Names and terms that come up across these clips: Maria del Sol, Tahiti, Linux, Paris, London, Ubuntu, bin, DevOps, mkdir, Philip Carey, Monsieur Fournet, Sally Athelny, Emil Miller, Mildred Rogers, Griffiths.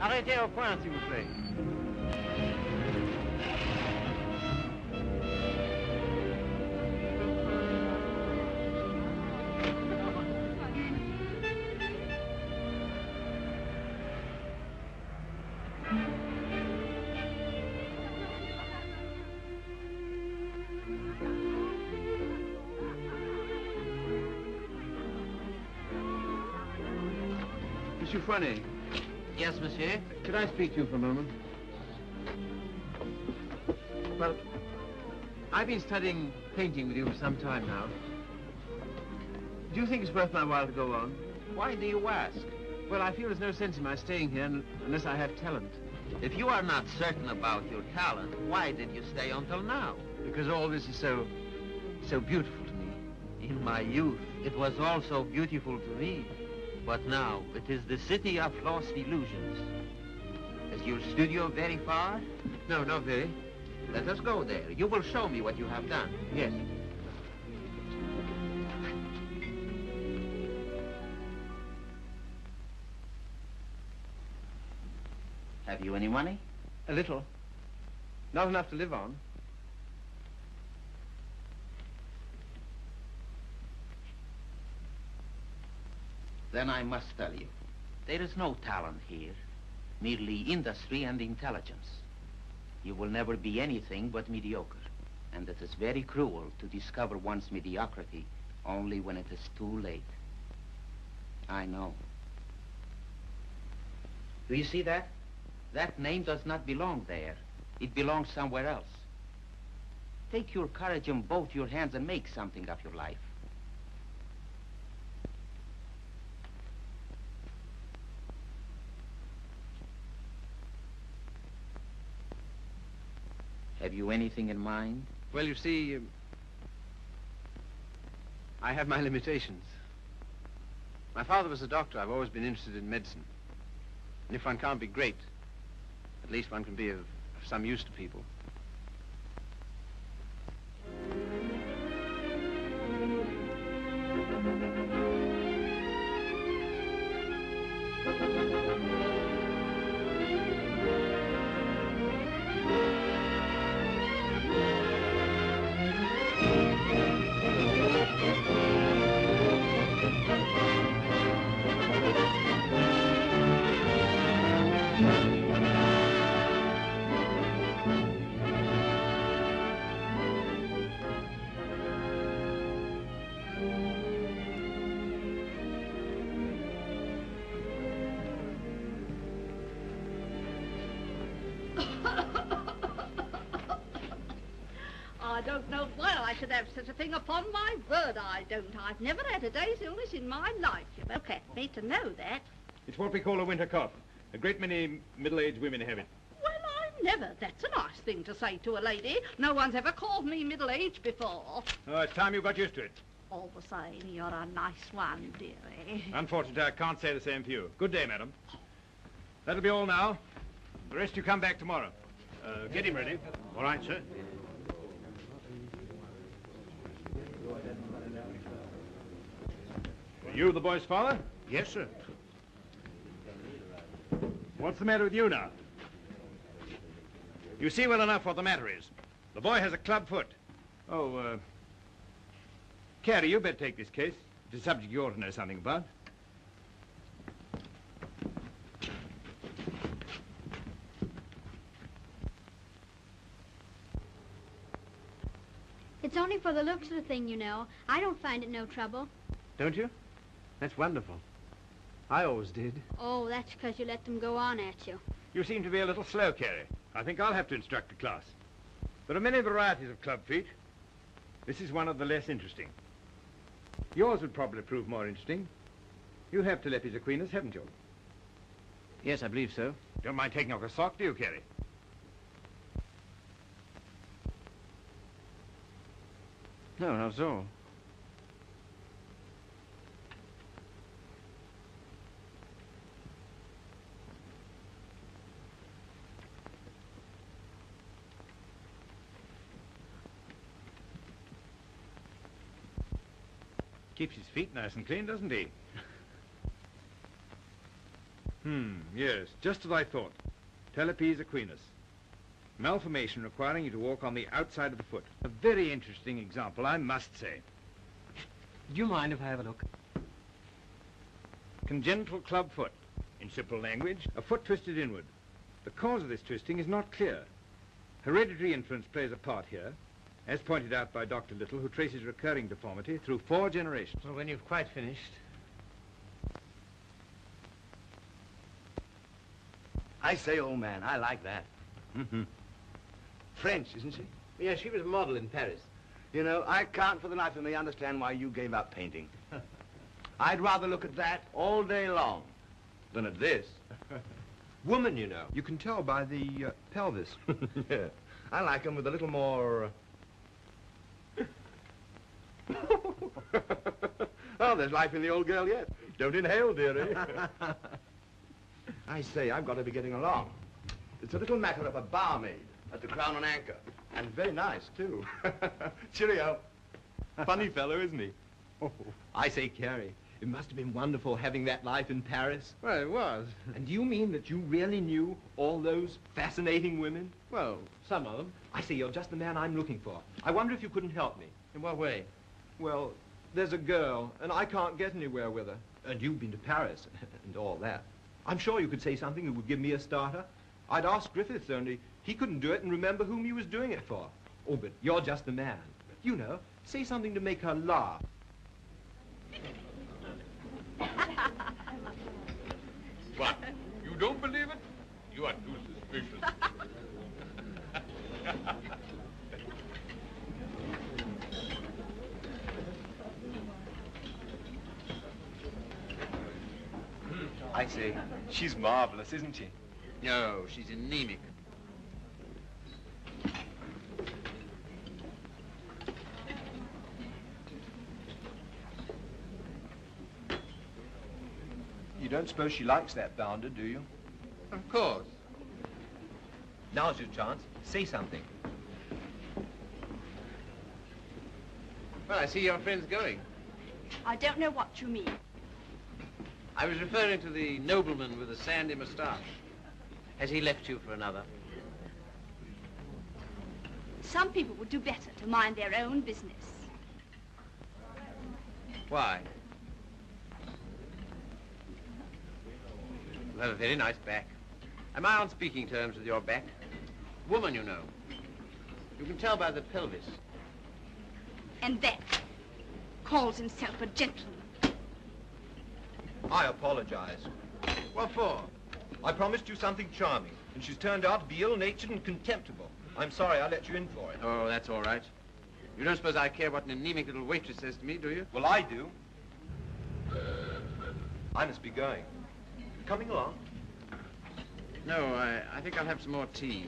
Arrêtez au point, s'il vous plaît. Monsieur Fournet. Yes, monsieur? Could I speak to you for a moment? Well, I've been studying painting with you for some time now. Do you think it's worth my while to go on? Why do you ask? Well, I feel there's no sense in my staying here unless I have talent. If you are not certain about your talent, why did you stay until now? Because all this is so beautiful to me. In my youth, it was all so beautiful to me. But now, it is the city of lost illusions. Is your studio very far? No, not very. Let us go there. You will show me what you have done. Yes. Have you any money? A little. Not enough to live on. Then I must tell you, there is no talent here, merely industry and intelligence. You will never be anything but mediocre, and it is very cruel to discover one's mediocrity only when it is too late. I know. Do you see that? That name does not belong there. It belongs somewhere else. Take your courage in both your hands and make something of your life. Have you anything in mind? Well, you see, I have my limitations. My father was a doctor. I've always been interested in medicine. And if one can't be great, at least one can be of some use to people. I should have such a thing upon my word, I don't. I've never had a day's illness in my life. You look at me to know that. It's what we call a winter cough. A great many middle-aged women have it. Well, I've never. That's a nice thing to say to a lady. No one's ever called me middle-aged before. Oh, it's time you got used to it. All the same, you're a nice one, dearie. Unfortunately, I can't say the same for you. Good day, madam. That'll be all now. The rest you come back tomorrow. Get him ready. All right, sir. You the boy's father? Yes, sir. What's the matter with you now? You see well enough what the matter is. The boy has a club foot. Oh, Carey, you better take this case. It's a subject you ought to know something about. It's only for the looks of the thing, you know. I don't find it no trouble. Don't you? That's wonderful. I always did. Oh, that's because you let them go on at you. You seem to be a little slow, Carey. I think I'll have to instruct the class. There are many varieties of club feet. This is one of the less interesting. Yours would probably prove more interesting. You have Telepes Aquinas, haven't you? Yes, I believe so. Don't mind taking off a sock, do you, Carey? No, not at all. Keeps his feet nice and clean, doesn't he? Yes, just as I thought. Telepes equinus. Malformation requiring you to walk on the outside of the foot. A very interesting example, I must say. Do you mind if I have a look? Congenital club foot. In simple language, a foot twisted inward. The cause of this twisting is not clear. Hereditary influence plays a part here, as pointed out by Dr. Little, who traces recurring deformity through 4 generations. Well, when you've quite finished... I say, old man, I like that. Mm-hmm. French, isn't she? Yeah, she was a model in Paris. You know, I can't for the life of me understand why you gave up painting. I'd rather look at that all day long than at this. Woman, you know. You can tell by the pelvis. Yeah. I like them with a little more... Oh, there's life in the old girl yet. Don't inhale, dearie. I say, I've got to be getting along. It's a little matter of a barmaid at the Crown and Anchor. And very nice, too. Cheerio. Funny fellow, isn't he? Oh. I say, Carey, it must have been wonderful having that life in Paris. Well, it was. And do you mean that you really knew all those fascinating women? Well, some of them. I say, you're just the man I'm looking for. I wonder if you couldn't help me. In what way? Well, there's a girl, and I can't get anywhere with her. And you've been to Paris and all that. I'm sure you could say something that would give me a starter. I'd ask Griffiths, only he couldn't do it and remember whom he was doing it for. Oh, but you're just the man. You know, say something to make her laugh. What? You don't believe it? You are too suspicious. I say, she's marvelous, isn't she? No, she's anemic. You don't suppose she likes that bounder, do you? Of course. Now's your chance. Say something. Well, I see your friend's going. I don't know what you mean. I was referring to the nobleman with the sandy moustache. Has he left you for another? Some people would do better to mind their own business. Why? You have a very nice back. Am I on speaking terms with your back? Woman, you know. You can tell by the pelvis. And that calls himself a gentleman. I apologize. What for? I promised you something charming, and she's turned out to be ill-natured and contemptible. I'm sorry I let you in for it. Oh, that's all right. You don't suppose I care what an anemic little waitress says to me, do you? Well, I do. I must be going. You coming along? No, I think I'll have some more tea.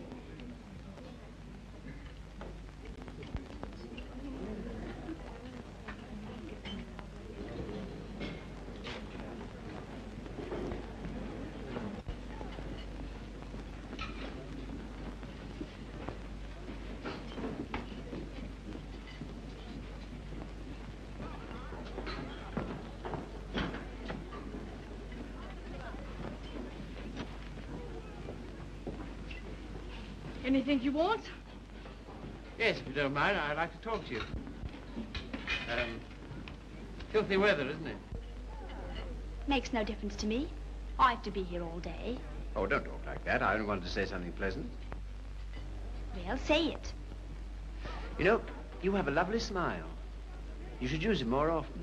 Anything you want? Yes, if you don't mind, I'd like to talk to you. Filthy weather, isn't it? Makes no difference to me. I have to be here all day. Oh, don't talk like that. I only wanted to say something pleasant. Well, say it. You know, you have a lovely smile. You should use it more often.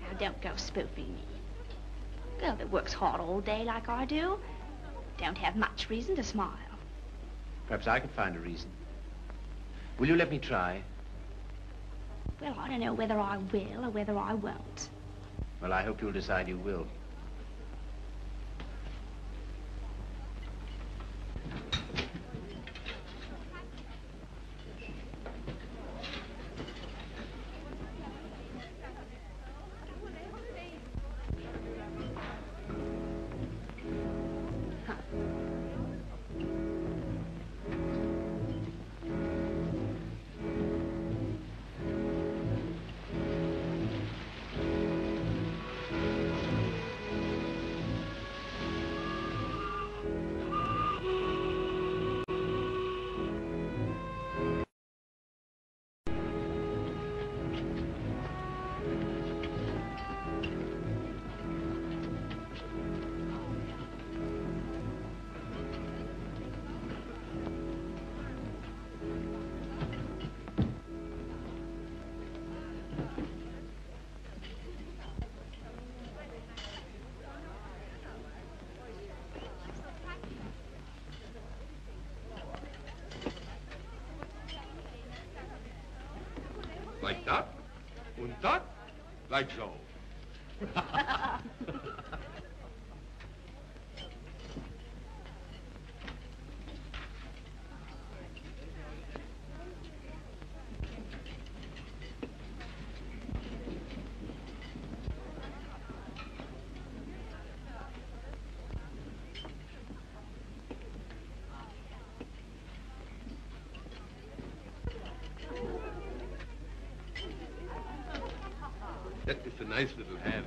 Now, don't go spoofing me. A girl that works hard all day like I do, don't have much reason to smile. Perhaps I could find a reason. Will you let me try? Well, I don't know whether I will or whether I won't. Well, I hope you'll decide you will. like that, and that, like so. It's a nice little hand.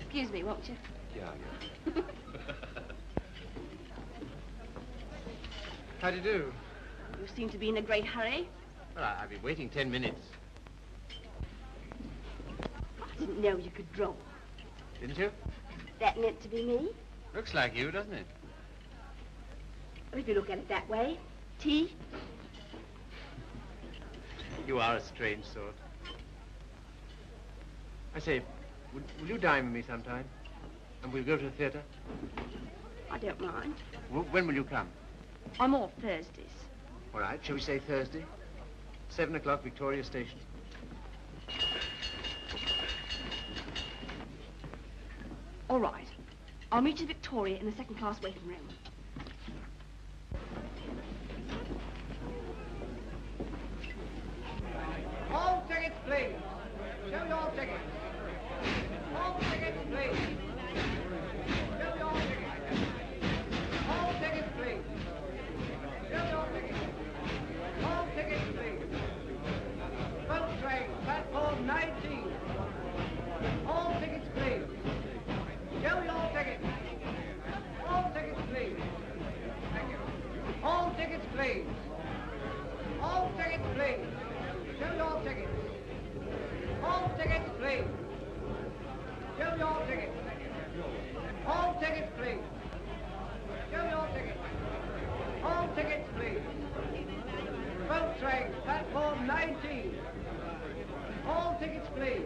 Excuse me, won't you? Yeah. How do you do? You seem to be in a great hurry. Well, I've been waiting 10 minutes. I didn't know you could draw. Didn't you? That meant to be me? Looks like you, doesn't it? If you look at it that way, T. You are a strange sort. I say, will you dine with me sometime? And we'll go to the theatre? I don't mind. When will you come? I'm off Thursdays. All right, shall we say Thursday? 7 o'clock, Victoria Station. All right. I'll meet you at Victoria in the second-class waiting room. All tickets, please. Show your tickets. All tickets, please. Show your tickets. All tickets, please. Show your tickets. All tickets, please. Boat train, platform 19. All tickets, please. Show your tickets. All tickets, please. Thank you. All tickets, please. All tickets, please. Show your tickets. All tickets, please. Show your tickets. All tickets, please. Show your tickets. All tickets, please. Boat train, platform 19. All tickets, please.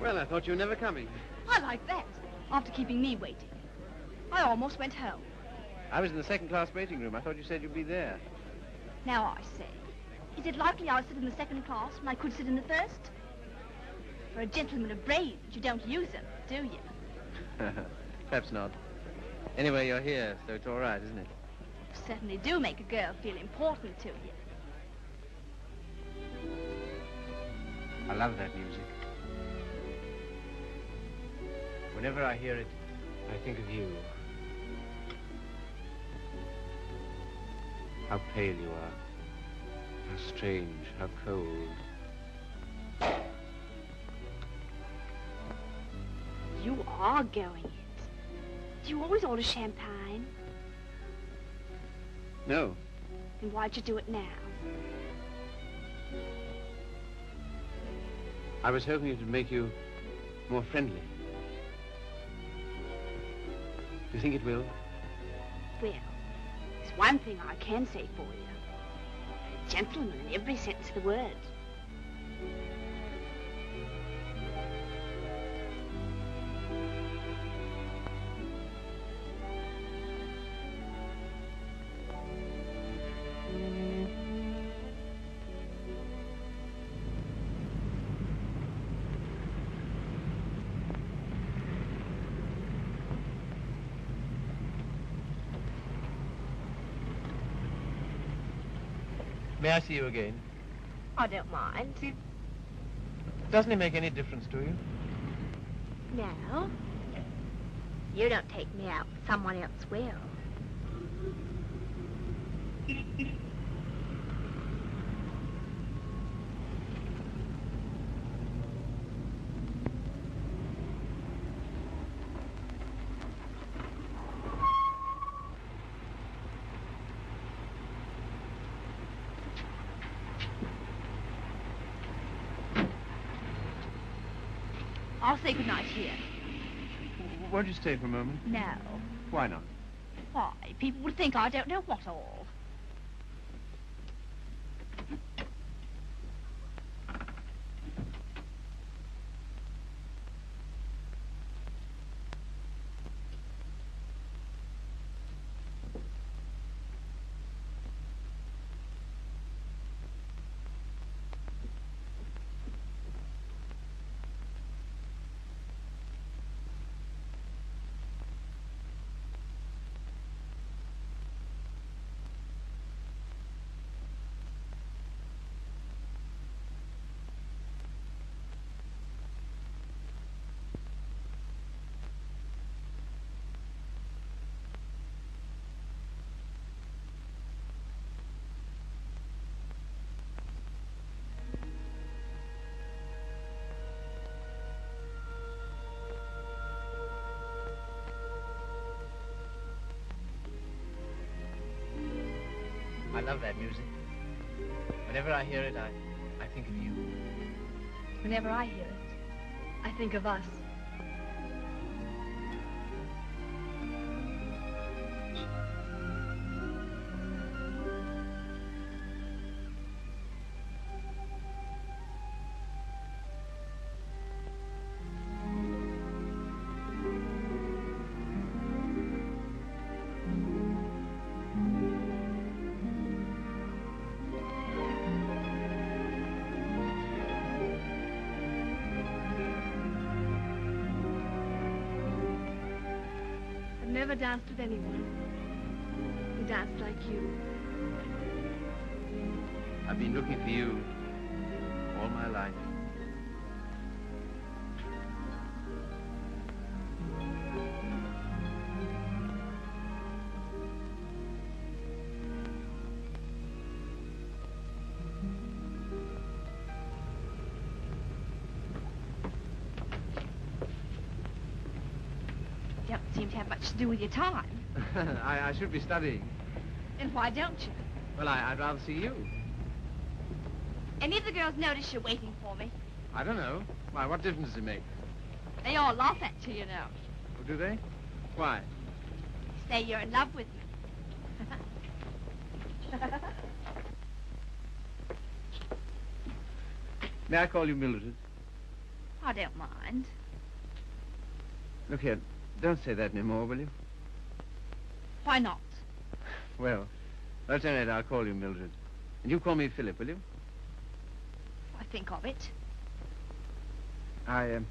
Well, I thought you were never coming. I like that, after keeping me waiting. I almost went home. I was in the second-class waiting room. I thought you said you'd be there. Now I say, is it likely I'll sit in the second class when I could sit in the first? For a gentleman of brains, you don't use them, do you? Perhaps not. Anyway, you're here, so it's all right, isn't it? You certainly do make a girl feel important to you. I love that music. Whenever I hear it, I think of you. How pale you are. How strange, how cold. You are going it. Do you always order champagne? No. Then why'd you do it now? I was hoping it would make you more friendly. Do you think it will? Well, there's one thing I can say for you. Gentleman in every sense of the word. May I see you again? I don't mind. See, doesn't it make any difference to you? No. You don't take me out, someone else will. I'll say goodnight here. Won't you stay for a moment? No. Why not? Why, people would think I don't know what all. love that music. Whenever I hear it, I think of you. Whenever I hear it, I think of us. Never danced with anyone who danced like you. I've been looking for you all my life. To do with your time. I should be studying. Then why don't you? Well, I'd rather see you. Any of the girls notice you're waiting for me? I don't know. Why, what difference does it make? They all laugh at you know. Oh, do they? Why? They say you're in love with me. May I call you Mildred? I don't mind. Look here. Don't say that anymore, will you? Why not? Well, that's all right, I'll call you Mildred. And you call me Philip, will you? I think of it. I'm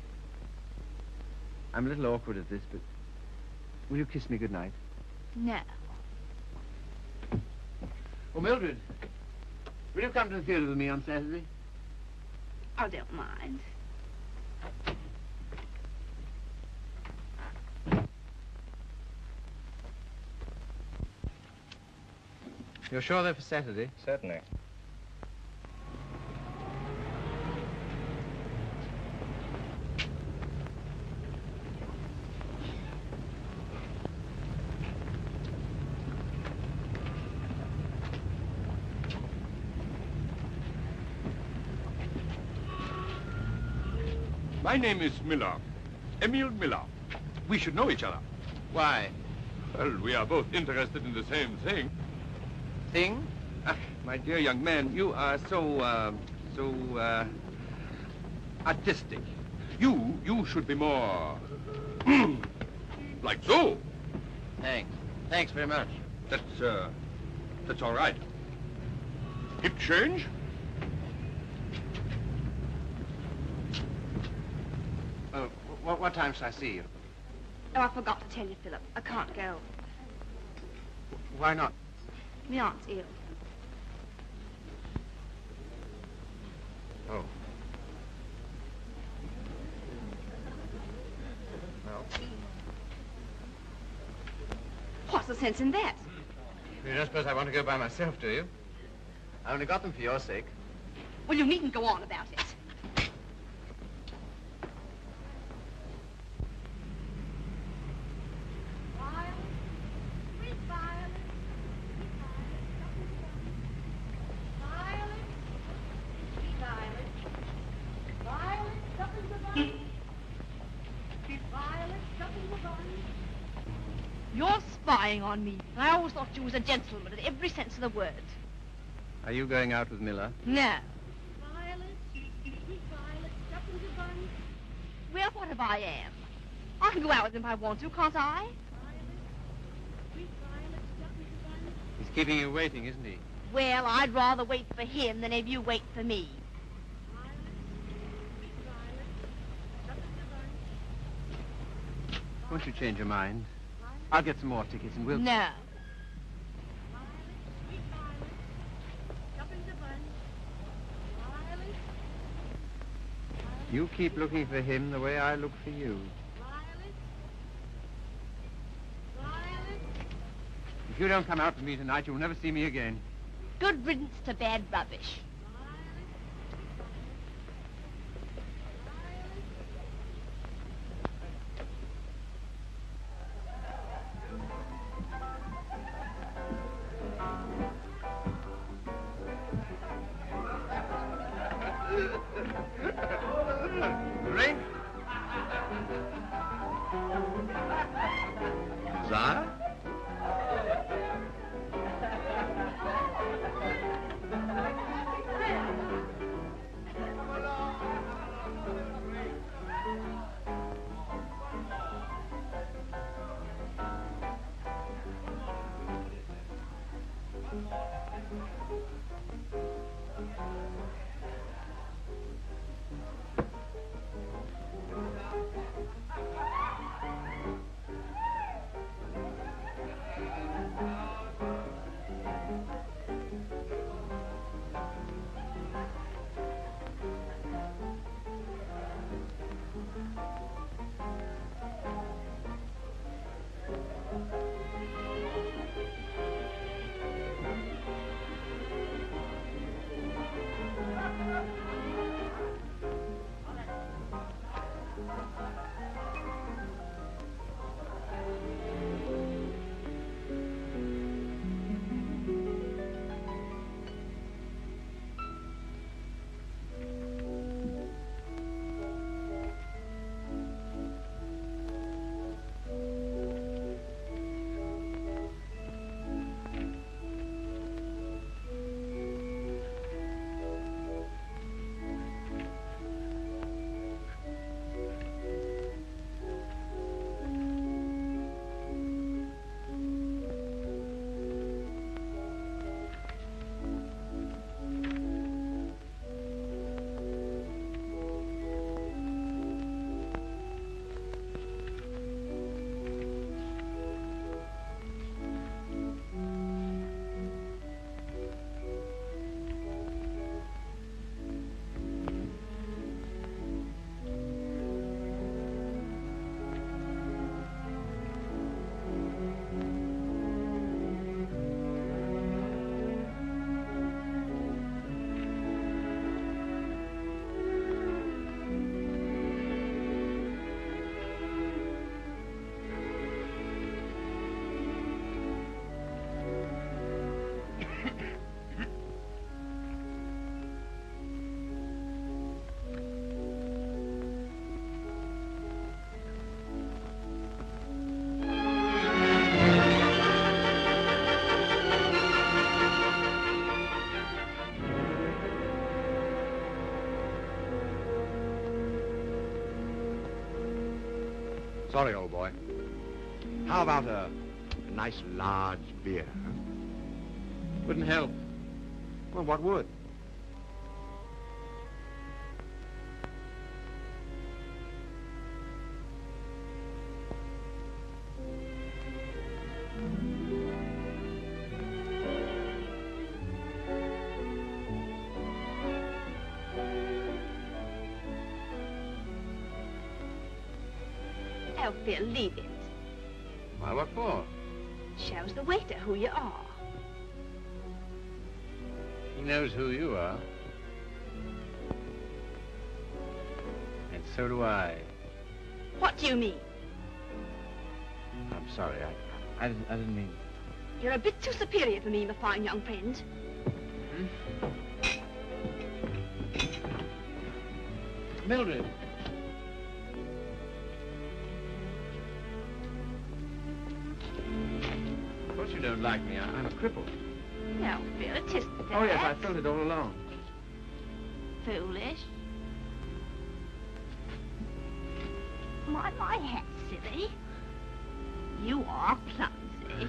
a little awkward at this, but will you kiss me goodnight? No. Oh, Mildred, will you come to the theatre with me on Saturday? I don't mind. You're sure they're for Saturday? Certainly. My name is Miller, Emil Miller. We should know each other. Why? Well, we are both interested in the same thing. Thing? Ah, my dear young man, you are so, artistic. You should be more, like so. Thanks. Thanks very much. That's all right. Hip change? What time shall I see you? Oh, I forgot to tell you, Philip. I can't go. Why not? My aunt's ill. Oh. Well. What's the sense in that? You don't suppose I want to go by myself, do you? I only got them for your sake. Well, you needn't go on about it. On me. I always thought you was a gentleman in every sense of the word. Are you going out with Miller? No. Well, what if I am? I can go out with him if I want to, can't I? He's keeping you waiting, isn't he? Well, I'd rather wait for him than have you wait for me. Won't you change your mind? I'll get some more tickets and we'll... No. You keep looking for him the way I look for you. If you don't come out with me tonight, you'll never see me again. Good riddance to bad rubbish. Sorry, old boy. How about a nice large beer? Wouldn't help. Well, what would? Phil, leave it. Why, what for? Shows the waiter who you are. He knows who you are. And so do I. What do you mean? I'm sorry, I didn't mean... You're a bit too superior for me, my fine young friend. Hmm? Mildred. Don't like me. I'm a cripple. No, Phil, it isn't that. Oh, yes, I felt it all along. Foolish. Why, my hat's silly. You are clumsy.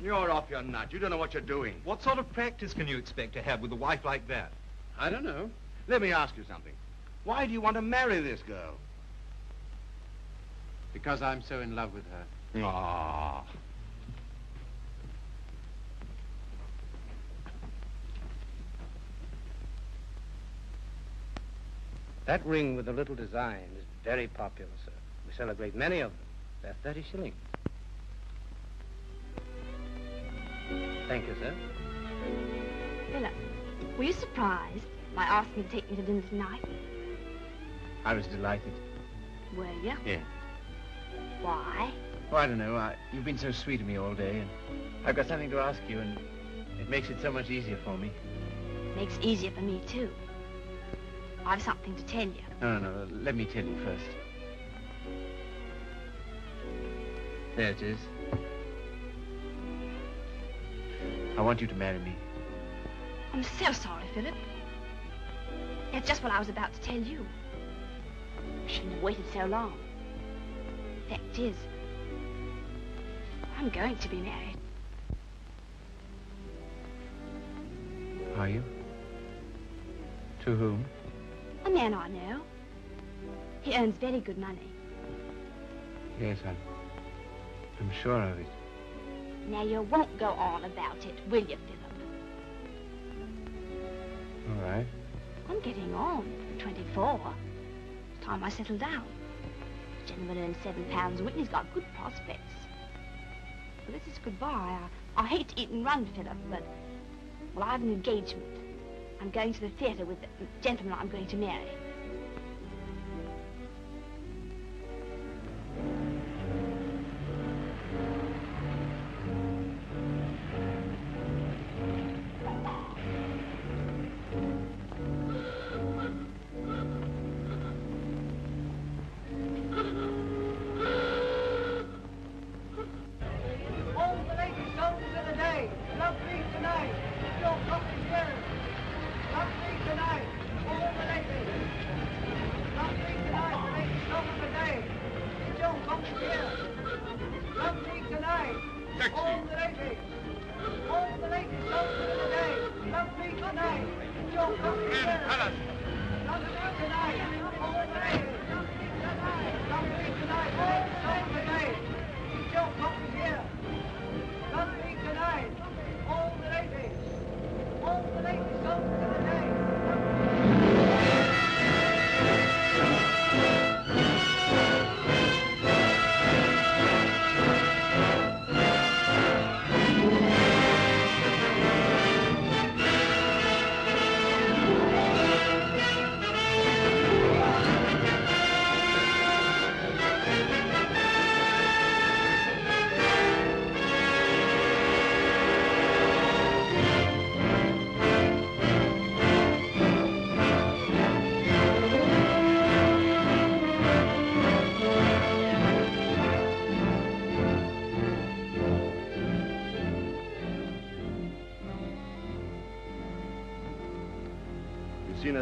You're off your nut. You don't know what you're doing. What sort of practice can you expect to have with a wife like that? I don't know. Let me ask you something. Why do you want to marry this girl? Because I'm so in love with her. Ah. That ring with the little design is very popular, sir. We sell a great many of them. They're 30 shillings. Thank you, sir. Philip, were you surprised by asking to take me to dinner tonight? I was delighted. Were you? Yeah. Why? Oh, I don't know. You've been so sweet to me all day, and I've got something to ask you, and it makes it so much easier for me. Makes it easier for me, too. I've something to tell you. No, no, no. Let me tell you first. There it is. I want you to marry me. I'm so sorry, Philip. That's just what I was about to tell you. I shouldn't have waited so long. Fact is, I'm going to be married. Are you? To whom? A man I know. He earns very good money. Yes, I'm sure of it. Now, you won't go on about it, will you, Philip? All right. I'm getting on. 24. It's time I settle down. The gentleman earns £7 a week and he's got good prospects. Well, this is goodbye. I hate to eat and run, Philip, but... Well, I have an engagement. I'm going to the theatre with the gentleman I'm going to marry.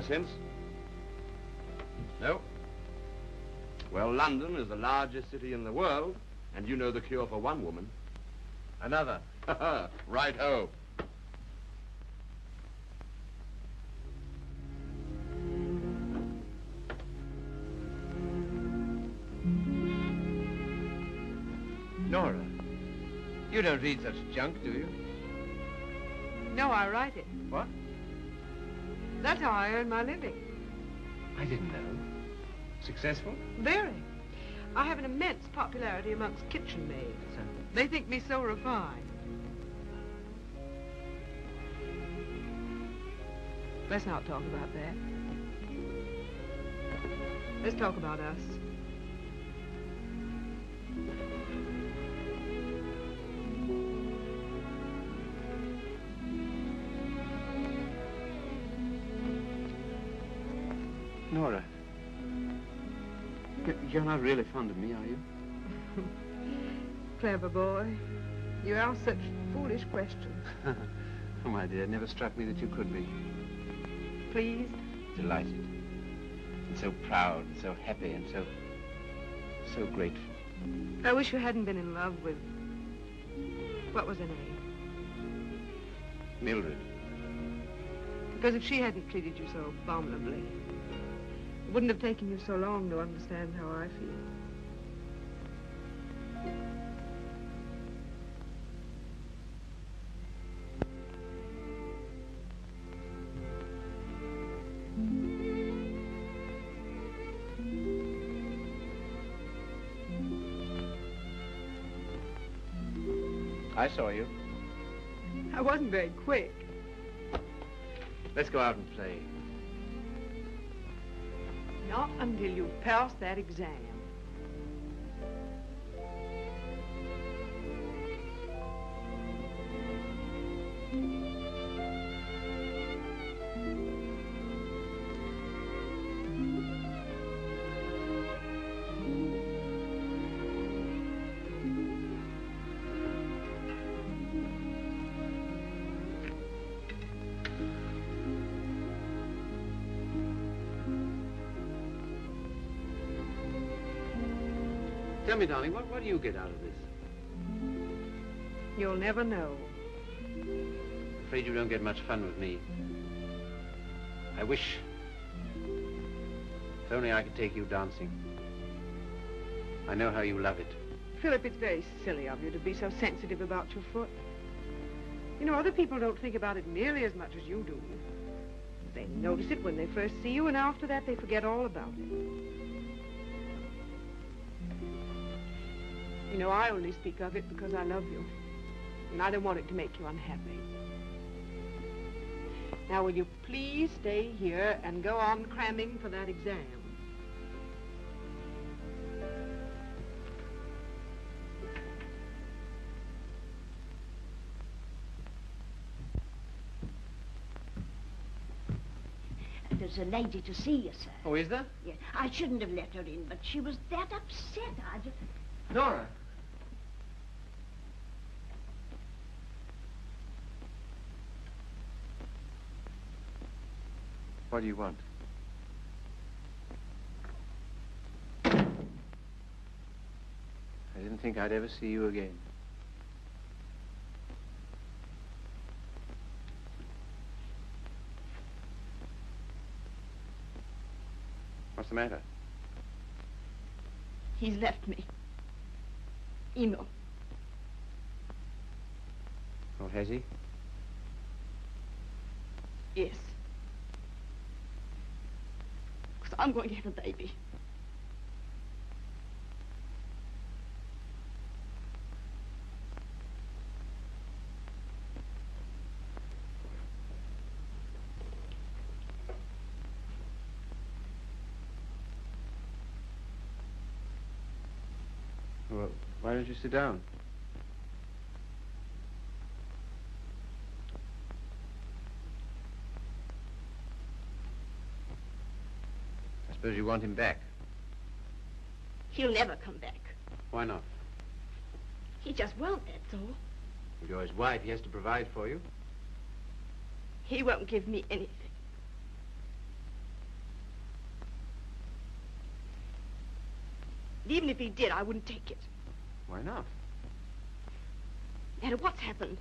Since? No? Well, London is the largest city in the world, and you know the cure for one woman. Another. Right-ho. Nora, you don't read such junk, do you? No, I write it. What? That's how I earn my living. I didn't know. Successful? Very. I have an immense popularity amongst kitchen maids. They think me so refined. Let's not talk about that. Let's talk about us. Nora, you're not really fond of me, are you? Clever boy. You ask such foolish questions. Oh, my dear, it never struck me that you could be. Pleased? Delighted. And so proud, and so happy, and so grateful. I wish you hadn't been in love with... What was her name? Mildred. Because if she hadn't treated you so abominably, it wouldn't have taken you so long to understand how I feel. I saw you. I wasn't very quick. Let's go out and play. Not until you pass that exam. Tell me, darling, what do you get out of this? You'll never know. I'm afraid you don't get much fun with me. I wish... if only I could take you dancing. I know how you love it. Philip, it's very silly of you to be so sensitive about your foot. You know, other people don't think about it nearly as much as you do. They notice it when they first see you, and after that, they forget all about it. You know, I only speak of it because I love you, and I don't want it to make you unhappy. Now, will you please stay here and go on cramming for that exam? There's a lady to see you, sir. Oh, is there? Yeah. I shouldn't have let her in, but she was that upset. I just... Nora. What do you want? I didn't think I'd ever see you again. What's the matter? He's left me. Eno. Oh, has he? Yes. Because I'm going to have a baby. Well, why don't you sit down? I suppose you want him back. He'll never come back. Why not? He just won't, that's all. If you're his wife, he has to provide for you. He won't give me anything. Even if he did, I wouldn't take it. Why not? No matter what's happened,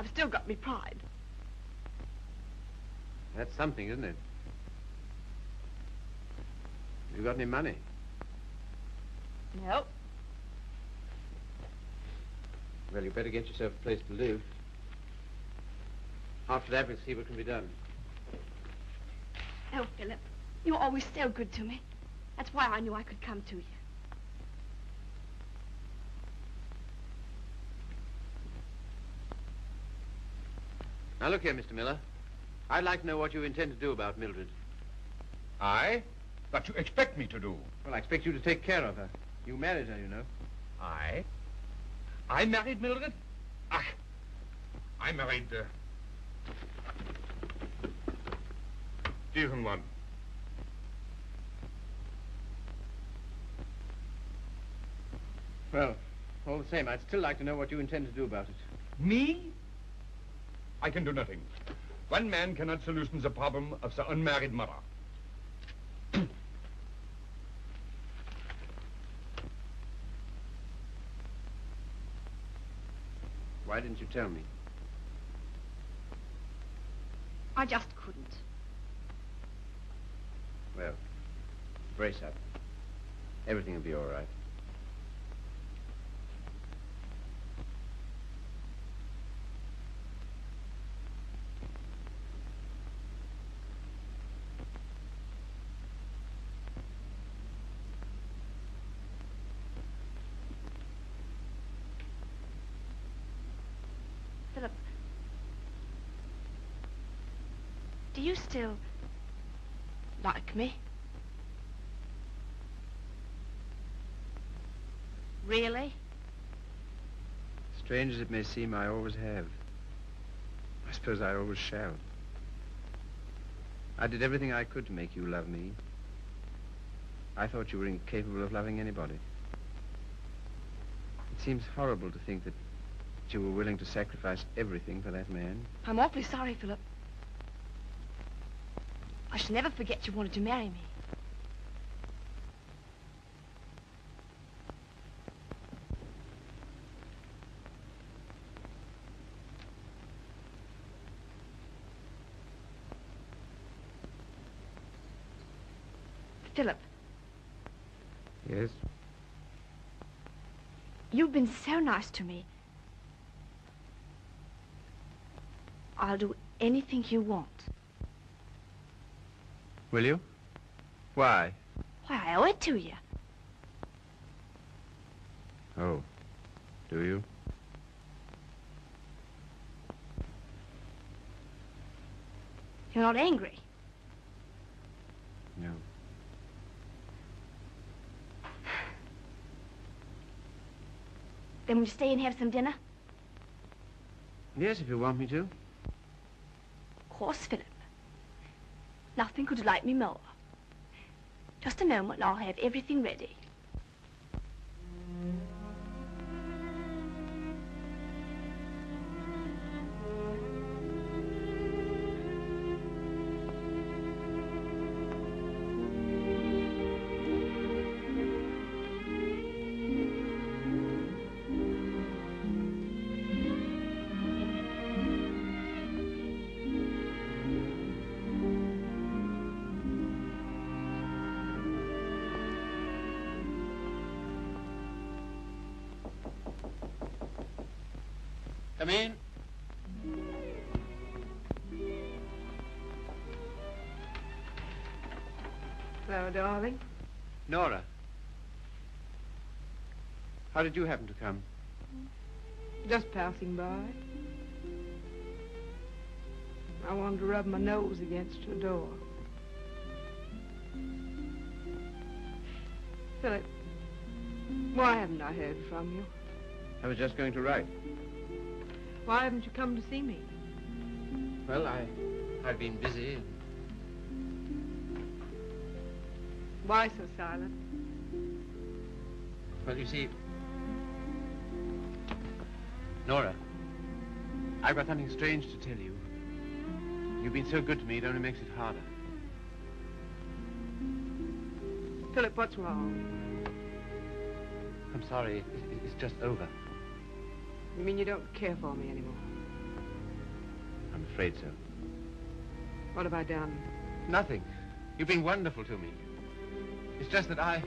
I've still got me pride. That's something, isn't it? Have you got any money? No. Well, you better get yourself a place to live. After that, we'll see what can be done. Oh, Philip, you're always so good to me. That's why I knew I could come to you. Now, look here, Mr. Miller. I'd like to know what you intend to do about Mildred. I? What you expect me to do? Well, I expect you to take care of her. You married her, you know. I? I married Mildred? Ach, I married... diesen Mann. Well, all the same, I'd still like to know what you intend to do about it. Me? I can do nothing. One man cannot solution the problem of the unmarried mother. Why didn't you tell me? I just couldn't. Well, brace up. Everything will be all right. Do you still like me? Really? Strange as it may seem, I always have. I suppose I always shall. I did everything I could to make you love me. I thought you were incapable of loving anybody. It seems horrible to think that you were willing to sacrifice everything for that man. I'm awfully sorry, Philip. I shall never forget you wanted to marry me. Philip. Yes? You've been so nice to me. I'll do anything you want. Will you? Why? Why, I owe it to you. Oh, do you? You're not angry? No. Then we'll stay and have some dinner? Yes, if you want me to. Of course, Philip. Nothing could delight me more. Just a moment, I'll have everything ready. Come in. Hello, darling. Nora. How did you happen to come? Just passing by. I wanted to rub my nose against your door. Philip, why haven't I heard from you? I was just going to write. Why haven't you come to see me? Well, I've been busy. Why so silent? Well, you see, Nora, I've got something strange to tell you. You've been so good to me, it only makes it harder. Philip, what's wrong? I'm sorry, it's just over. You mean you don't care for me anymore? I'm afraid so. What have I done? Nothing. You've been wonderful to me. It's just that Of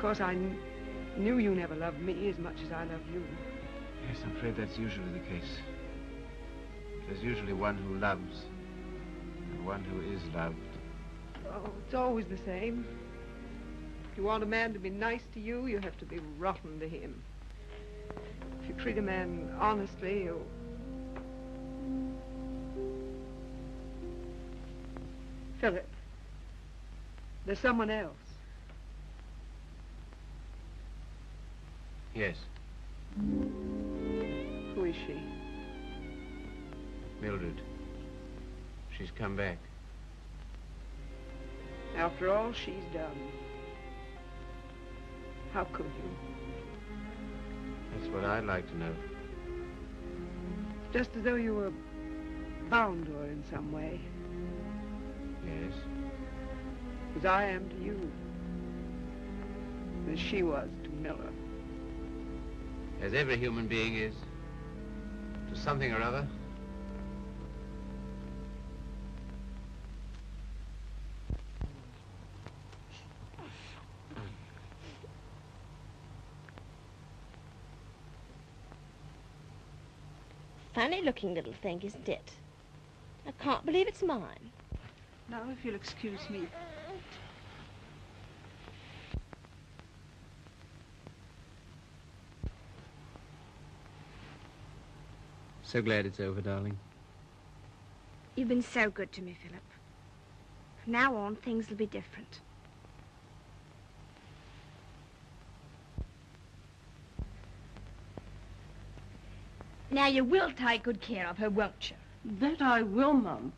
course, I knew you never loved me as much as I love you. Yes, I'm afraid that's usually the case. There's usually one who loves and one who is loved. Oh, it's always the same. If you want a man to be nice to you, you have to be rotten to him. If you treat a man honestly, you... Philip, there's someone else. Yes. Who is she? Mildred. She's come back. After all she's done. How could you? That's what I'd like to know. Just as though you were bound to her in some way. Yes. As I am to you. As she was to Miller. As every human being is. To something or other. Funny looking little thing, isn't it? I can't believe it's mine. Now, if you'll excuse me. So glad it's over, darling. You've been so good to me, Philip. From now on, things will be different. Now, you will take good care of her, won't you? That I will, Mum.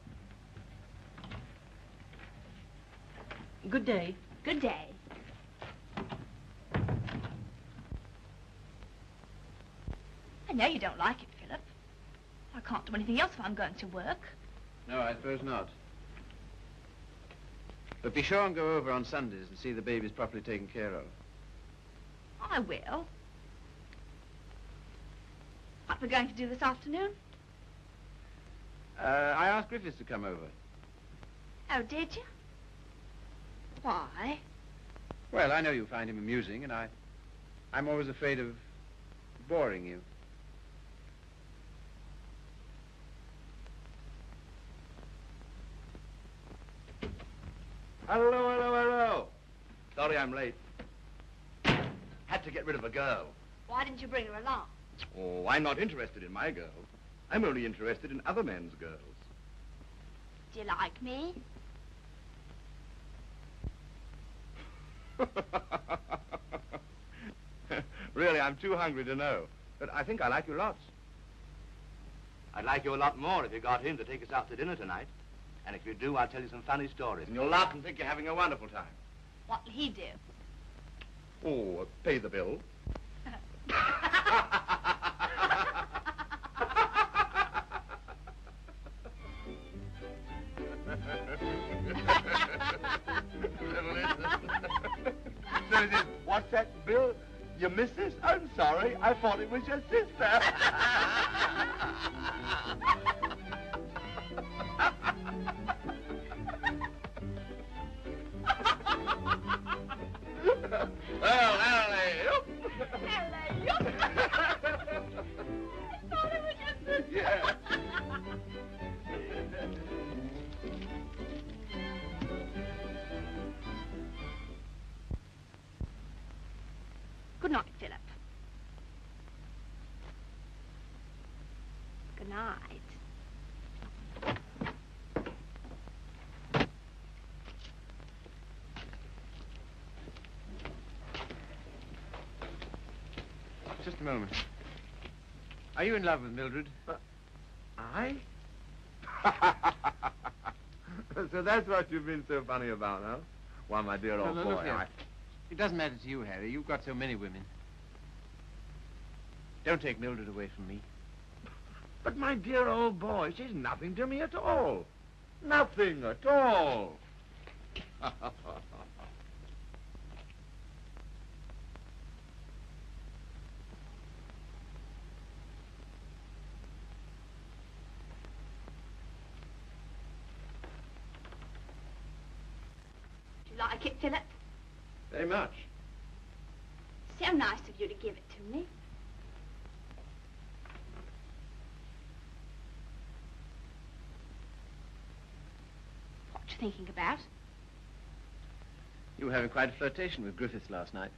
Good day. Good day. I know you don't like it, Philip. I can't do anything else if I'm going to work. No, I suppose not. But be sure and go over on Sundays and see the baby's properly taken care of. I will. What we're going to do this afternoon? I asked Griffiths to come over. Oh, did you? Why? Well, I know you find him amusing, and I'm always afraid of boring you. Hello, hello, hello. Sorry I'm late. Had to get rid of a girl. Why didn't you bring her along? Oh, I'm not interested in my girl. I'm only interested in other men's girls. Do you like me? Really, I'm too hungry to know. But I think I like you lots. I'd like you a lot more if you got him to take us out to dinner tonight. And if you do, I'll tell you some funny stories. And you'll laugh and think you're having a wonderful time. What'll he do? Oh, pay the bill. So is it, what's that, Bill? Your missus? I'm sorry. I thought it was your sister. Well, hello. Hello. I thought it was your sister. Yeah. Good night, Philip. Good night. Just a moment. Are you in love with Mildred? I? So that's what you've been so funny about, huh? Why, my dear old boy, it doesn't matter to you, Harry. You've got so many women. Don't take Mildred away from me. But my dear old boy, she's nothing to me at all. Nothing at all. Do you like it, Philip? Very much. So nice of you to give it to me. What you thinking about? You were having quite a flirtation with Griffiths last night.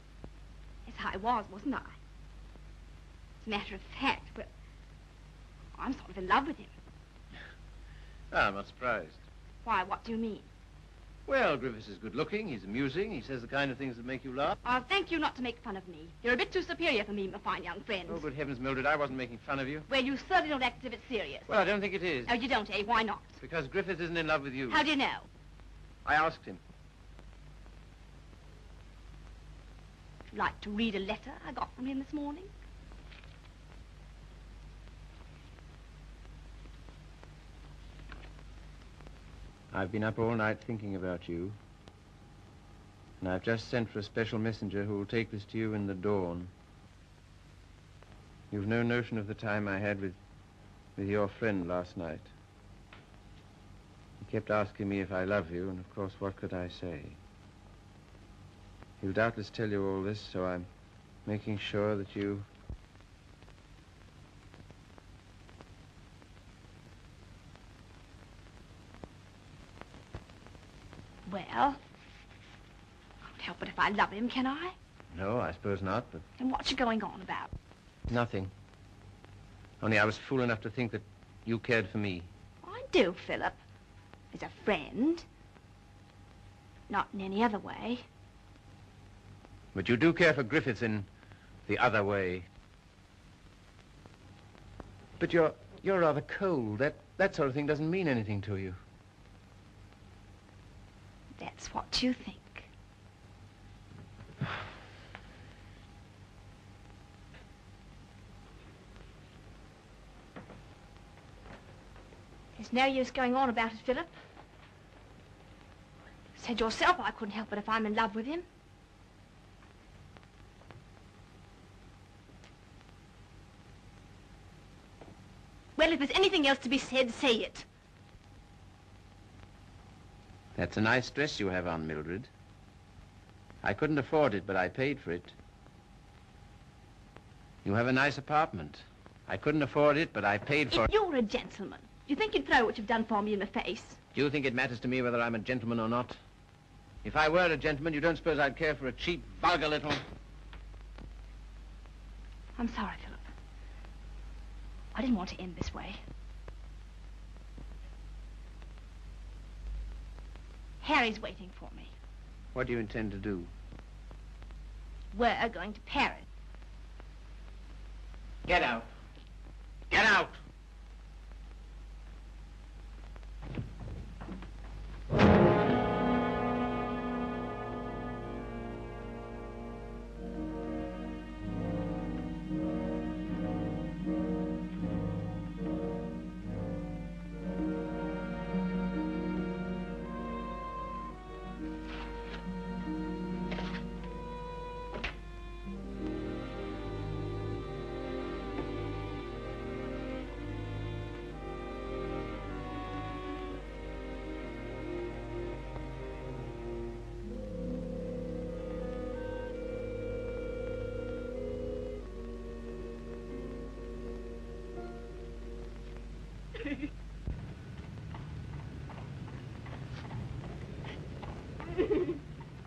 Yes, I was, wasn't I? As a matter of fact, well, I'm sort of in love with him. Oh, I'm not surprised. Why, what do you mean? Well, Griffiths is good-looking, he's amusing, he says the kind of things that make you laugh. I'll thank you not to make fun of me. You're a bit too superior for me, my fine young friend. Oh, good heavens, Mildred, I wasn't making fun of you. Well, you certainly don't act as if it's serious. Well, I don't think it is. Oh, you don't, eh? Why not? Because Griffiths isn't in love with you. How do you know? I asked him. Would you like to read a letter I got from him this morning? I've been up all night thinking about you, and I've just sent for a special messenger who will take this to you in the dawn. You've no notion of the time I had with your friend last night. He kept asking me if I love you, and of course, what could I say? He'll doubtless tell you all this, so I'm making sure that you... Well, I can't help it if I love him, can I? No, I suppose not, but... Then what's you going on about? Nothing. Only I was fool enough to think that you cared for me. I do, Philip. As a friend. Not in any other way. But you do care for Griffiths in the other way. But you're rather cold. That sort of thing doesn't mean anything to you. That's what you think. There's no use going on about it, Philip. You said yourself I couldn't help it if I'm in love with him. Well, if there's anything else to be said, say it. That's a nice dress you have on, Mildred. I couldn't afford it, but I paid for it. You have a nice apartment. I couldn't afford it, but I paid for it. If you're a gentleman, do you think you'd throw what you've done for me in the face? Do you think it matters to me whether I'm a gentleman or not? If I were a gentleman, you don't suppose I'd care for a cheap, vulgar little... I'm sorry, Philip. I didn't want to end this way. Harry's waiting for me. What do you intend to do? We're going to Paris. Get out. Get out!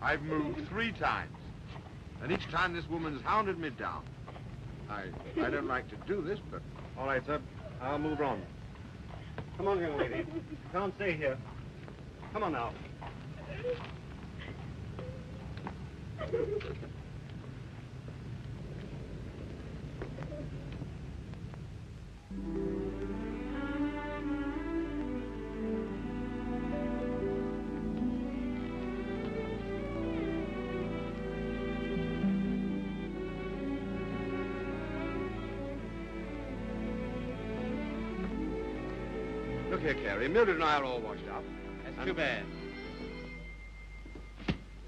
I've moved 3 times, and each time this woman's hounded me down. I don't like to do this, but... All right, sir. I'll move on. Come on, young lady. You can't stay here. Come on now. Here, Carey. Mildred and I are all washed up. That's too bad.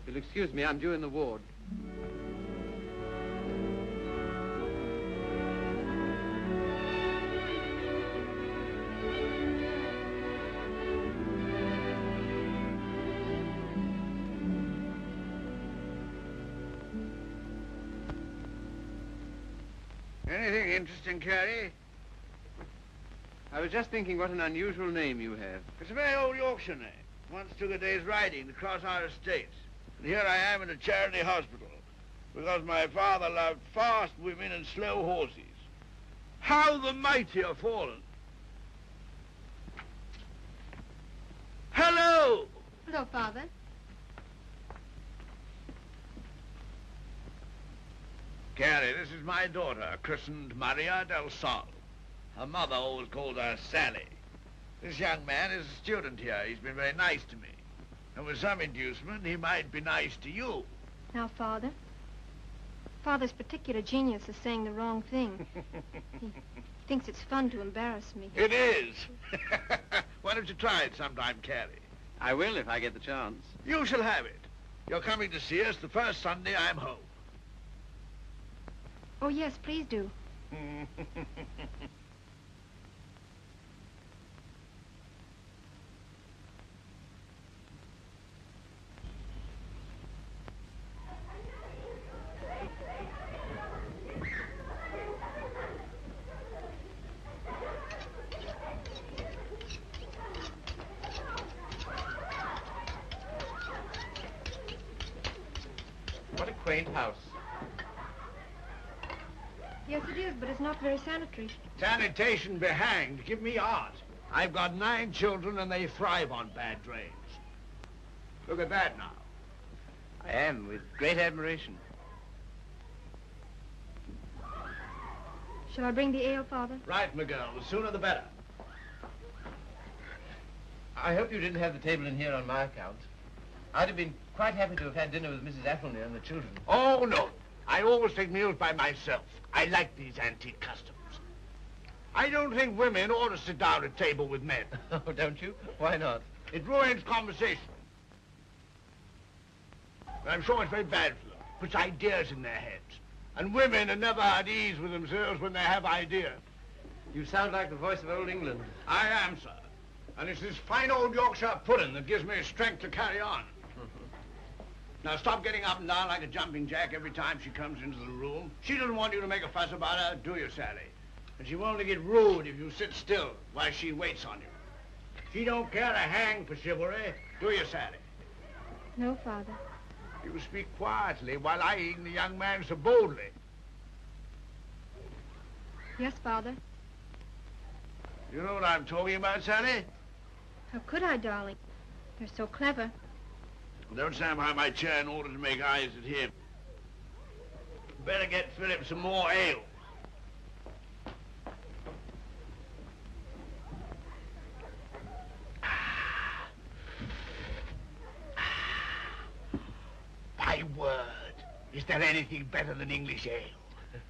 You'll excuse me, I'm due in the ward. Anything interesting, Carey? I was just thinking what an unusual name you have. It's a very old Yorkshire name. Once took a day's riding to cross our estates. And here I am in a charity hospital because my father loved fast women and slow horses. How the mighty are fallen. Hello! Hello, Father. Carey, this is my daughter, christened Maria del Sol. Her mother always called her Sally. This young man is a student here. He's been very nice to me. And with some inducement, he might be nice to you. Now, Father. Father's particular genius is saying the wrong thing. He thinks it's fun to embarrass me. It is. Why don't you try it sometime, Carey? I will if I get the chance. You shall have it. You're coming to see us the first Sunday I'm home. Oh, yes, please do. House. Yes, it is, but it's not very sanitary. Sanitation be hanged. Give me art. I've got 9 children, and they thrive on bad drains. Look at that now. I am, with great admiration. Shall I bring the ale, Father? Right, my girl. The sooner the better. I hope you didn't have the table in here on my account. I'd have been quite happy to have had dinner with Mrs. Athelny and the children. Oh, no. I always take meals by myself. I like these antique customs. I don't think women ought to sit down at table with men. Oh, don't you? Why not? It ruins conversation. But I'm sure it's very bad for them. Puts ideas in their heads. And women are never at ease with themselves when they have ideas. You sound like the voice of old England. I am, sir. And it's this fine old Yorkshire pudding that gives me strength to carry on. Now, stop getting up and down like a jumping jack every time she comes into the room. She doesn't want you to make a fuss about her, do you, Sally? And she won't get rude if you sit still while she waits on you. She don't care to hang for chivalry, do you, Sally? No, Father. You speak quietly while eyeing the young man so boldly. Yes, Father. You know what I'm talking about, Sally? How could I, darling? They're so clever. Don't stand behind my chair in order to make eyes at him. Better get Philip some more ale. My word, is there anything better than English ale?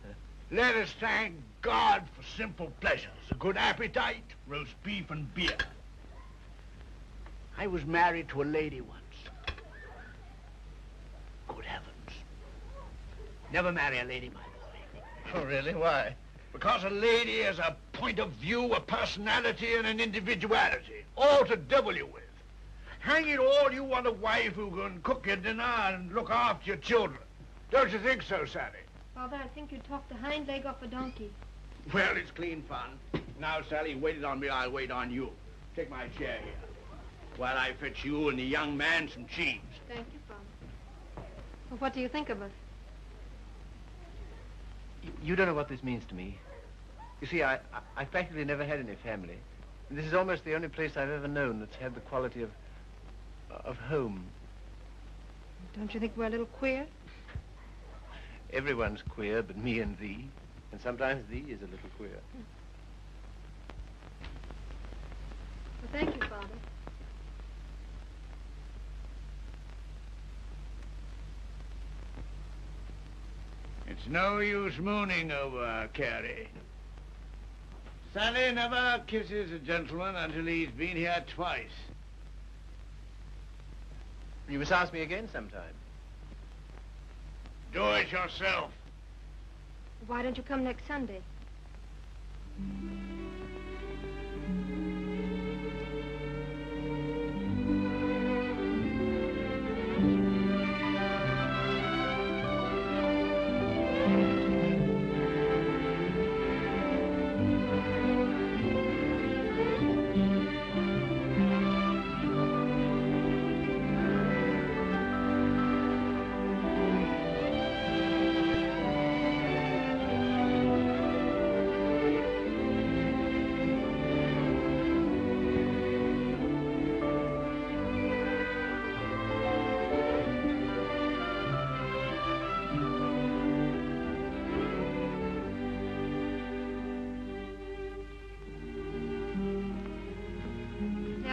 Let us thank God for simple pleasures, a good appetite, roast beef and beer. I was married to a lady once. Good heavens. Never marry a lady, my boy. Oh, really? Why? Because a lady has a point of view, a personality, and an individuality. All to double you with. Hang it all, you want a wife who can cook your dinner and look after your children. Don't you think so, Sally? Father, I think you talked the hind leg off a donkey. Well, it's clean fun. Now, Sally, you waited on me, I'll wait on you. Take my chair here while I fetch you and the young man some cheese. Thank you, Father. Well, what do you think of us? You don't know what this means to me. You see, I practically never had any family. And this is almost the only place I've ever known that's had the quality of home. Don't you think we're a little queer? Everyone's queer but me and thee. And sometimes thee is a little queer. Well, thank you, Father. It's no use mooning over Carey. Sally never kisses a gentleman until he's been here twice. You must ask me again sometime. Do it yourself. Why don't you come next Sunday?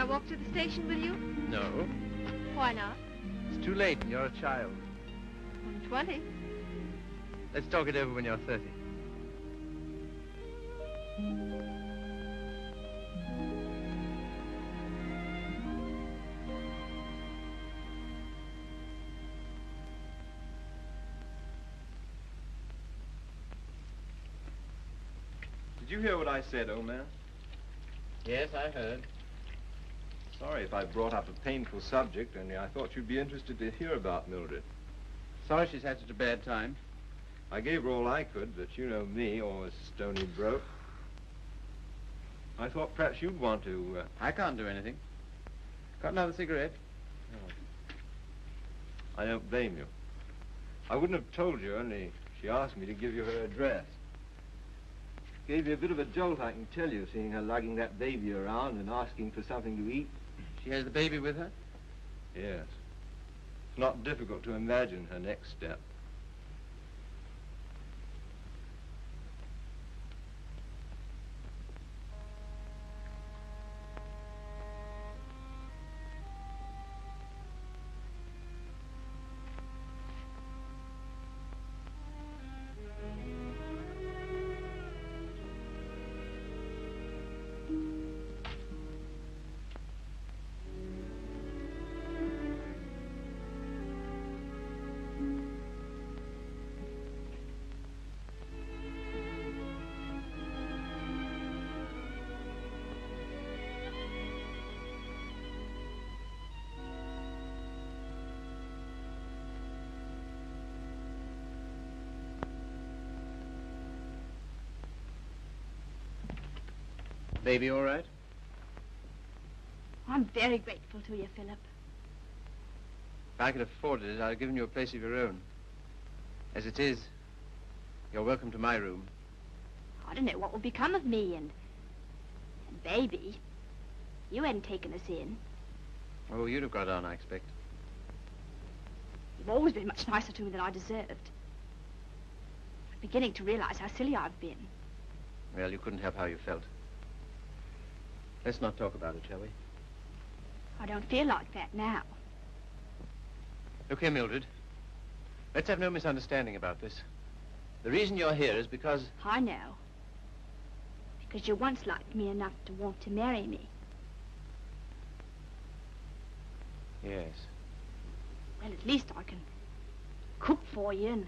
Walk to the station with you? No. Why not? It's too late and you're a child. I'm 20. Let's talk it over when you're 30. Did you hear what I said, old man? Yes, I heard. Sorry if I brought up a painful subject, only I thought you'd be interested to hear about Mildred. Sorry she's had such a bad time. I gave her all I could, but you know me, always stony broke. I thought perhaps you'd want to... I can't do anything. Got another cigarette? Oh. I don't blame you. I wouldn't have told you, only she asked me to give you her address. Gave you a bit of a jolt, I can tell you, seeing her lugging that baby around and asking for something to eat. She has the baby with her? Yes. It's not difficult to imagine her next step. Baby all right? I'm very grateful to you, Philip. If I could have afforded it, I'd have given you a place of your own. As it is, you're welcome to my room. I don't know what will become of me and baby. You hadn't taken us in. Oh, you'd have got on, I expect. You've always been much nicer to me than I deserved. I'm beginning to realize how silly I've been. Well, you couldn't help how you felt. Let's not talk about it, shall we? I don't feel like that now. Look here, Mildred. Let's have no misunderstanding about this. The reason you're here is because... I know. Because you once liked me enough to want to marry me. Yes. Well, at least I can cook for you and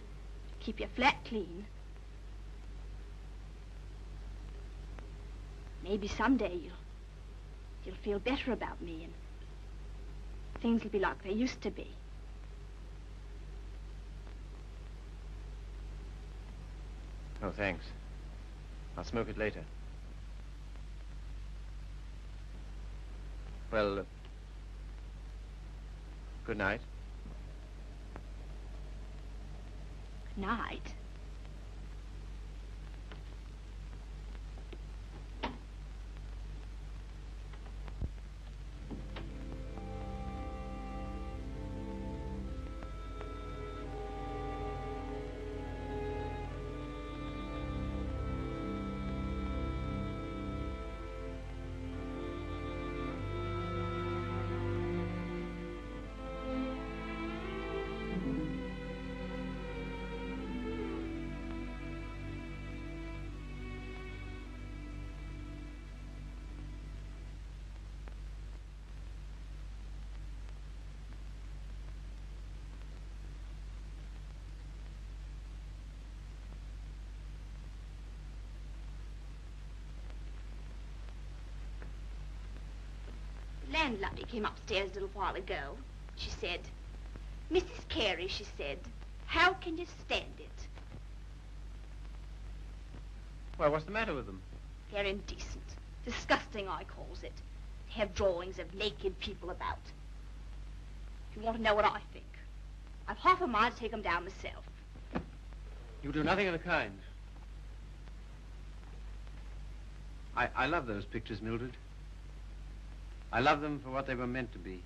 keep your flat clean. Maybe someday you'll feel better about me and things will be like they used to be. Oh, thanks. I'll smoke it later. Well, good night. Good night. The landlady came upstairs a little while ago. She said, Mrs. Carey, she said, how can you stand it? Well, what's the matter with them? They're indecent. Disgusting, I calls it. They have drawings of naked people about. You want to know what I think? I've half a mind to take them down myself. You do nothing of the kind. I love those pictures, Mildred. I love them for what they were meant to be.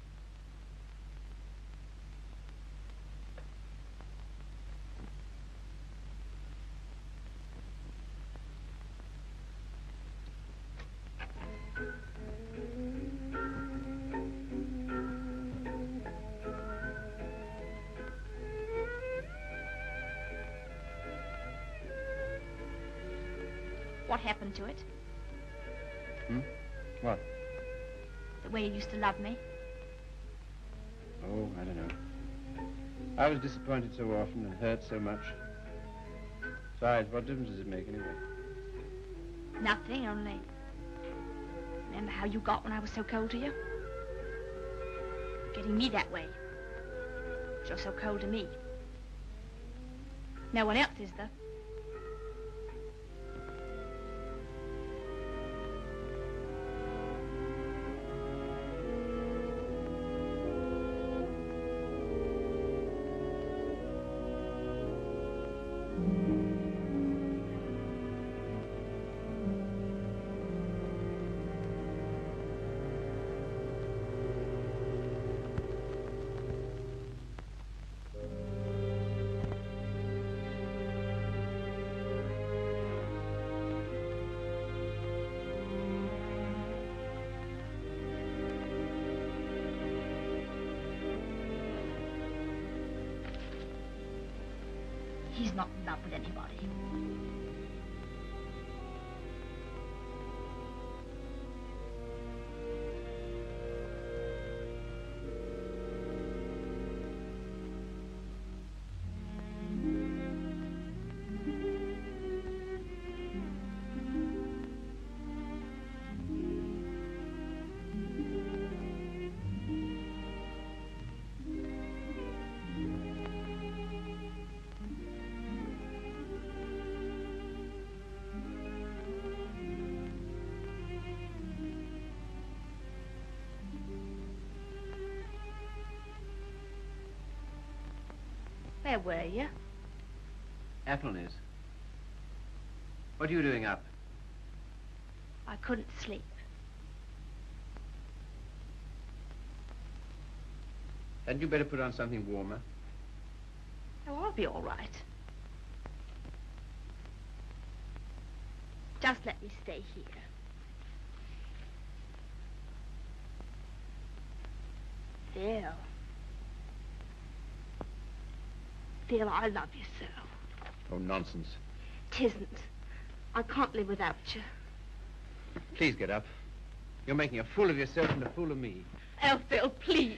What happened to it? What? Way you used to love me? Oh, I don't know. I was disappointed so often and hurt so much. Besides, what difference does it make anyway? Nothing, only... Remember how you got when I was so cold to you? Getting me that way. But you're so cold to me. No one else is, though. He's not in love with anybody. Where were you? Athelny's. What are you doing up? I couldn't sleep. Hadn't you better put on something warmer? Oh, I'll be all right. Just let me stay here. Phil. Phil, I love you so. Oh, nonsense. 'Tisn't. I can't live without you. Please get up. You're making a fool of yourself and a fool of me. Oh, Phil, please.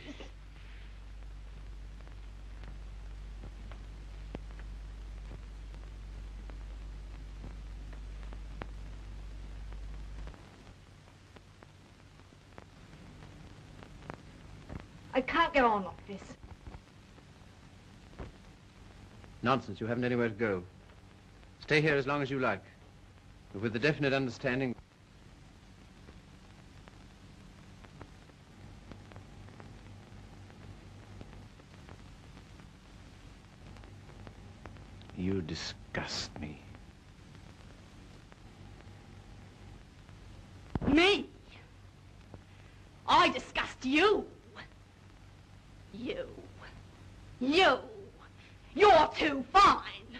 I can't go on like this. Nonsense, you haven't anywhere to go. Stay here as long as you like, but with the definite understanding. You disgust me. Me? I disgust you. You! You're too fine!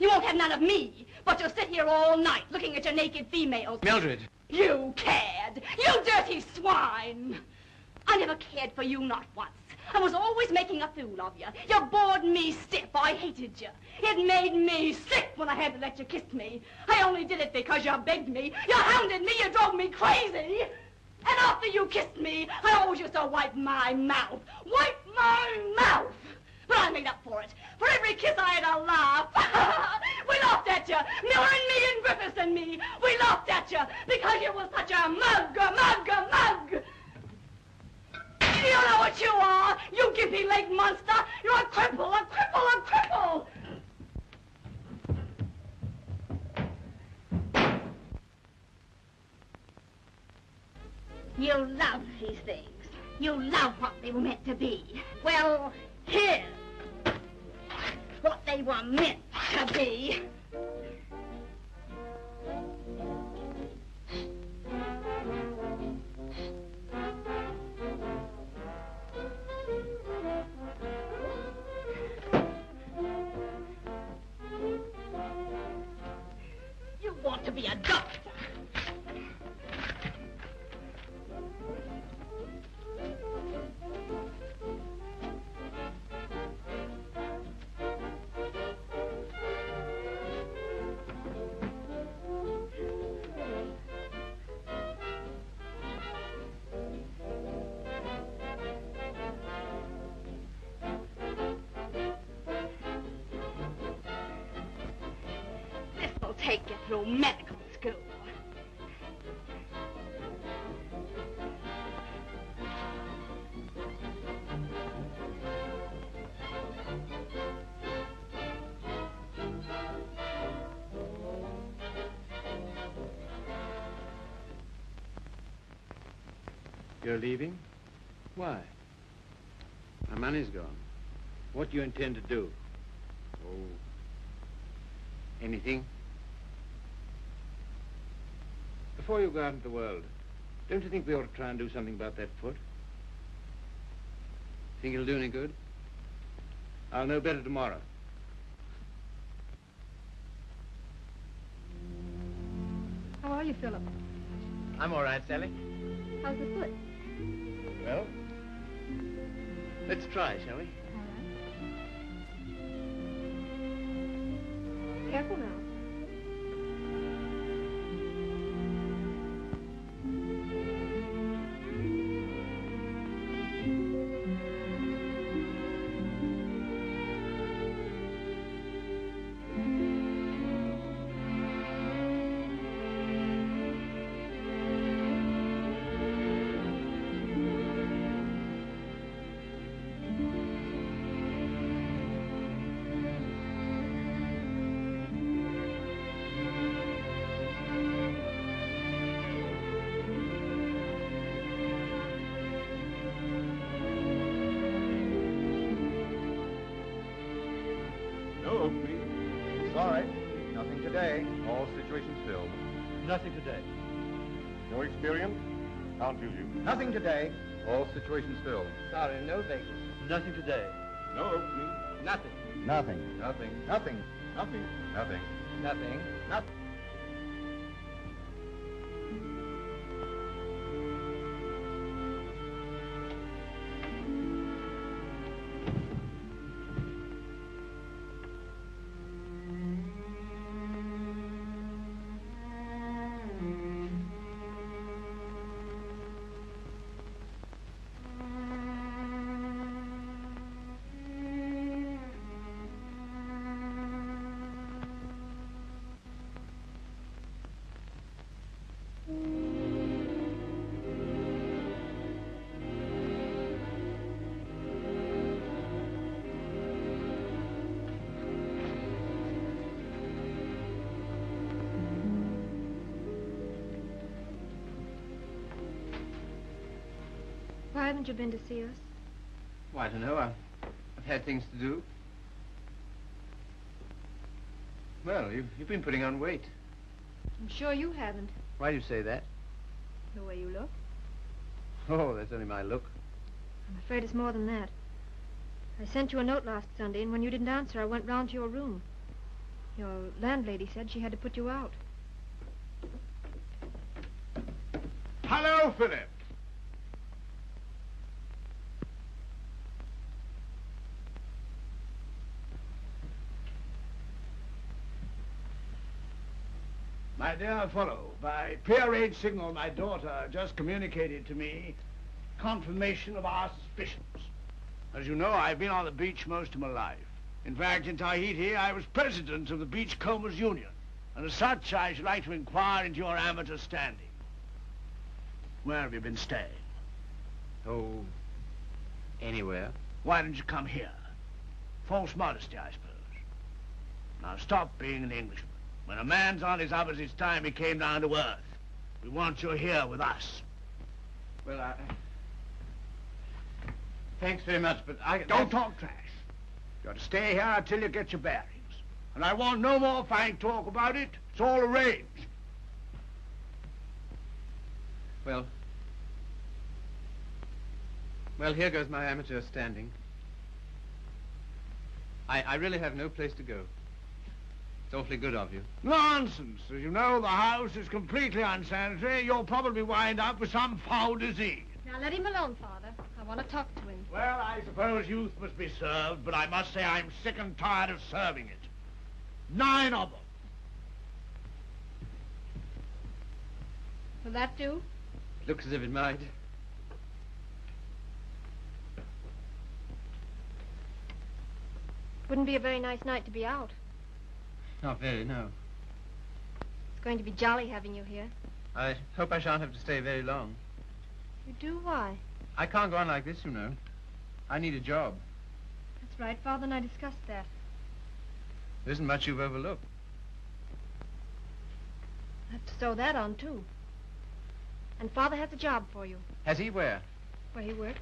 You won't have none of me, but you'll sit here all night looking at your naked females. Mildred! You cared! You dirty swine! I never cared for you, not once. I was always making a fool of you. You bored me stiff. I hated you. It made me sick when I had to let you kiss me. I only did it because you begged me. You hounded me. You drove me crazy. And after you kissed me, I always used to wipe my mouth. Wipe my mouth! But I made up for it. For every kiss I had a laugh. We laughed at you. Miller and me and Griffiths and me. We laughed at you because you were such a mug, a mug, a mug. You know what you are, you gimpy leg monster. You're a cripple, a cripple, a cripple. You love these things. You love what they were meant to be. Well, here's what they were meant to be. You want to be a doctor. Take you through medical school. You're leaving? Why? My money's gone. What do you intend to do? Oh, anything. Before you go out into the world, don't you think we ought to try and do something about that foot? Think it'll do any good? I'll know better tomorrow. How are you, Philip? I'm all right, Sally. How's the foot? Well, let's try, shall we? All right. Careful now. room, please. Sorry. Nothing today. All situations filled. Nothing today. No experience? Can't use you. Nothing today. All situations filled. Sorry, no vacancies. Nothing today. No opening. Nothing. Nothing. Nothing. Nothing. Nothing. Nothing. Nothing. Nothing. Why haven't you been to see us? Well, I don't know. I've had things to do. Well, you've been putting on weight. I'm sure you haven't. Why do you say that? The way you look. Oh, that's only my look. I'm afraid it's more than that. I sent you a note last Sunday, and when you didn't answer, I went round to your room. Your landlady said she had to put you out. Hello, Philip. My dear fellow, by peer-aid signal, my daughter just communicated to me confirmation of our suspicions. As you know, I've been on the beach most of my life. In fact, in Tahiti, I was president of the Beachcombers Union, and as such, I should like to inquire into your amateur standing. Where have you been staying? Oh, anywhere. Why didn't you come here? False modesty, I suppose. Now, stop being an Englishman. When a man's on his up, it's his time he came down to earth. We want you here with us. Well, thanks very much, but I... Don't talk trash. You're to stay here until you get your bearings. And I want no more fine talk about it. It's all arranged. Well, here goes my amateur standing. I really have no place to go. It's awfully good of you. Nonsense. As you know, the house is completely unsanitary. You'll probably wind up with some foul disease. Now, let him alone, Father. I want to talk to him. Well, I suppose youth must be served, but I must say I'm sick and tired of serving it. 9 of them. Will that do? It looks as if it might. Wouldn't be a very nice night to be out. Not very, no. It's going to be jolly having you here. I hope I shan't have to stay very long. You do? Why? I can't go on like this, you know. I need a job. That's right. Father and I discussed that. There isn't much you've overlooked. I have to sew that on, too. And Father has a job for you. Has he? Where? Where he works.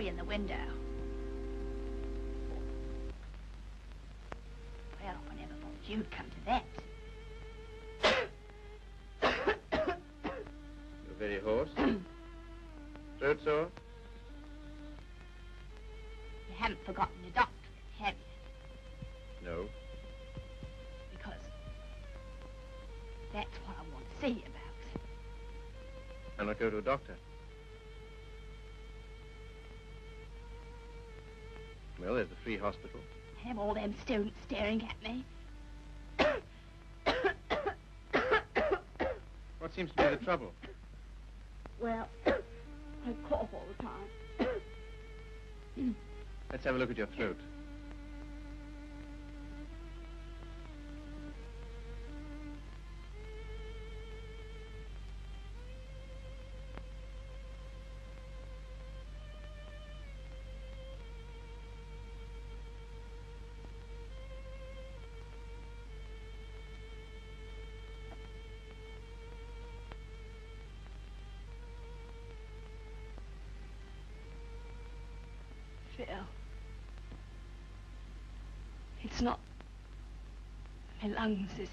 In the window. Well, I never thought you'd come to that. You're very hoarse. Throat sore? You haven't forgotten your doctorate, have you? No. Because see about it. Why not go to a doctor? Well, there's the free hospital. Have all them students staring at me. What seems to be the trouble? Well, I cough all the time. Let's have a look at your throat. It's not my lungs, is it?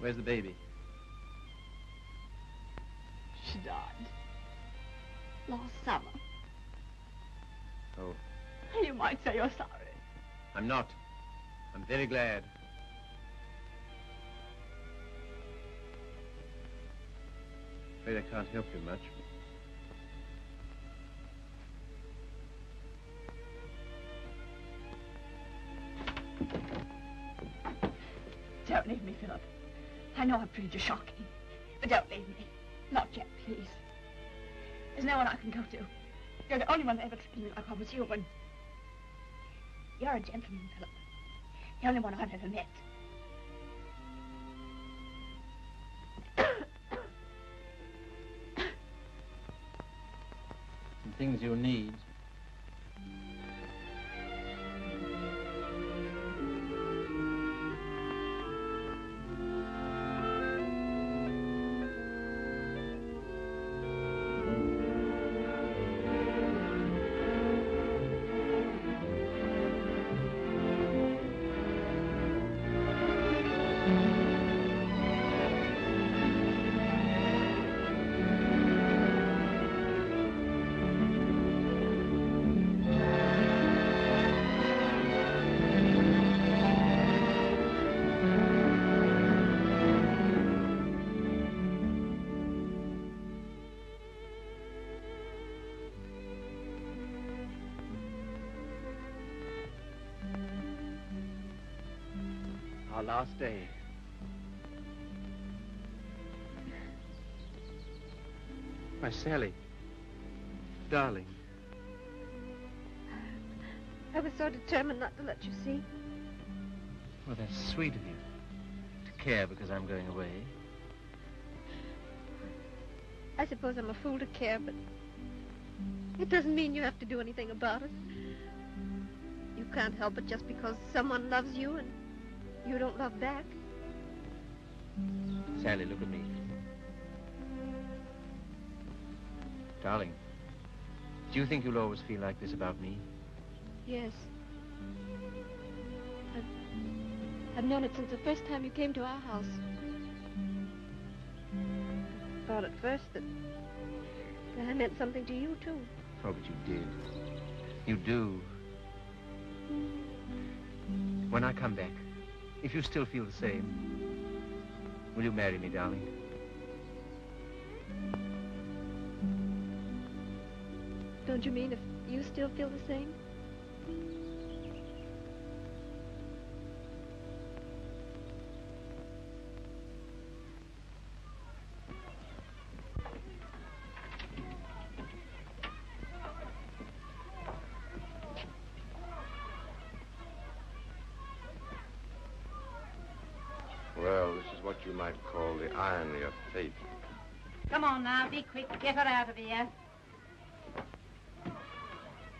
Where's the baby? She died last summer. Oh. You might say you're sorry. I'm not. I'm very glad. I'm afraid I can't help you much. Don't leave me, Philip. I know I've proved you shocking, but don't leave me. Not yet, please. There's no one I can go to. You're the only one that ever treated me like I was human. You're a gentleman, Philip. The only one I've ever met. Some things you'll need. Our last day. My Sally, darling. I was so determined not to let you see. Well, that's sweet of you to care because I'm going away. I suppose I'm a fool to care, but it doesn't mean you have to do anything about it. You can't help it just because someone loves you and you don't love back. Sally, look at me. Darling, do you think you'll always feel like this about me? Yes. I've known it since the first time you came to our house. I thought at first that I meant something to you, too. Oh, but you did. You do. When I come back, if you still feel the same, will you marry me, darling? Don't you mean if you still feel the same? Irony of fate. Come on now, be quick. Get her out of here.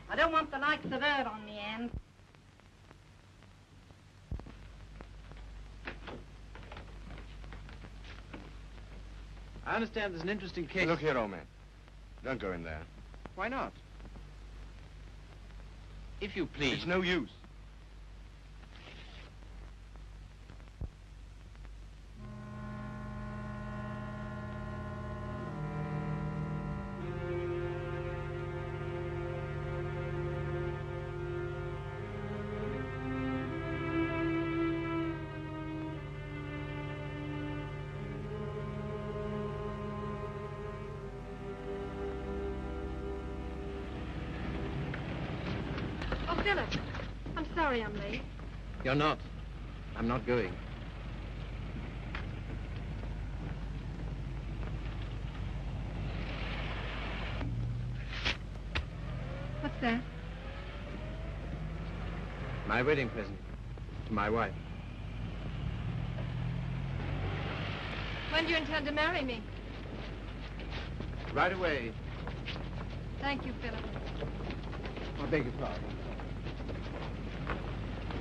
I don't want the likes of her on the end. I understand there's an interesting case. Look here, old man. Don't go in there. Why not? If you please. It's no use. Philip, I'm sorry I'm late. You're not. I'm not going. What's that? My wedding present to my wife. When do you intend to marry me? Right away. Thank you, Philip. I beg your pardon.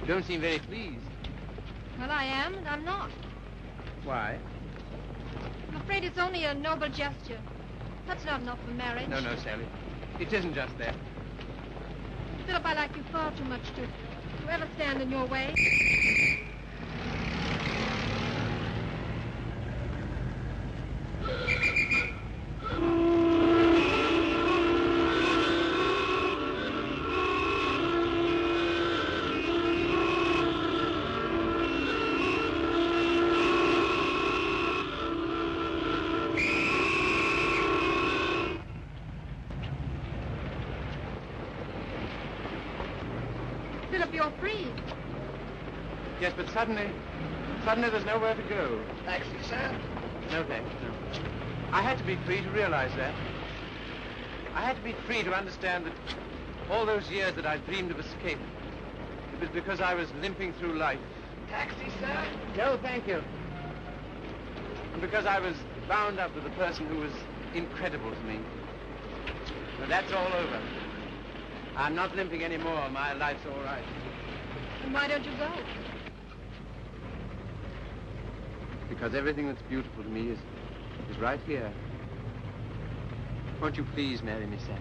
You don't seem very pleased. Well, I am, and I'm not. Why? I'm afraid it's only a noble gesture. That's not enough for marriage. No, no, Sally. It isn't just that. Philip, I like you far too much to ever stand in your way. Suddenly there's nowhere to go. Taxi, sir? No, thanks, no. I had to be free to realize that. I had to be free to understand that all those years that I dreamed of escape, it was because I was limping through life. Taxi, sir? No, thank you. And because I was bound up with a person who was incredible to me. But that's all over. I'm not limping anymore. My life's all right. Then why don't you go? Because everything that's beautiful to me is right here. Won't you please marry me, Sally?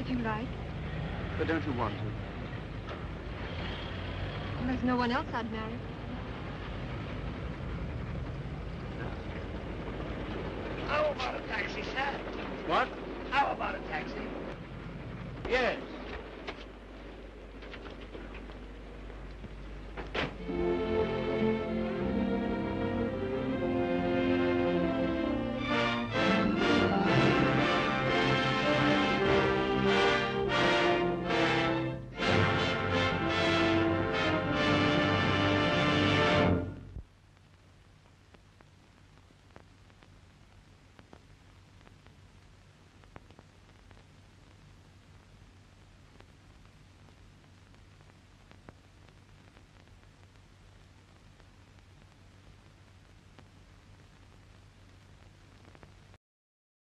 If you like. But don't you want to? Well, there's no one else I'd marry. How about a taxi, sir? What? How about a taxi? Yes.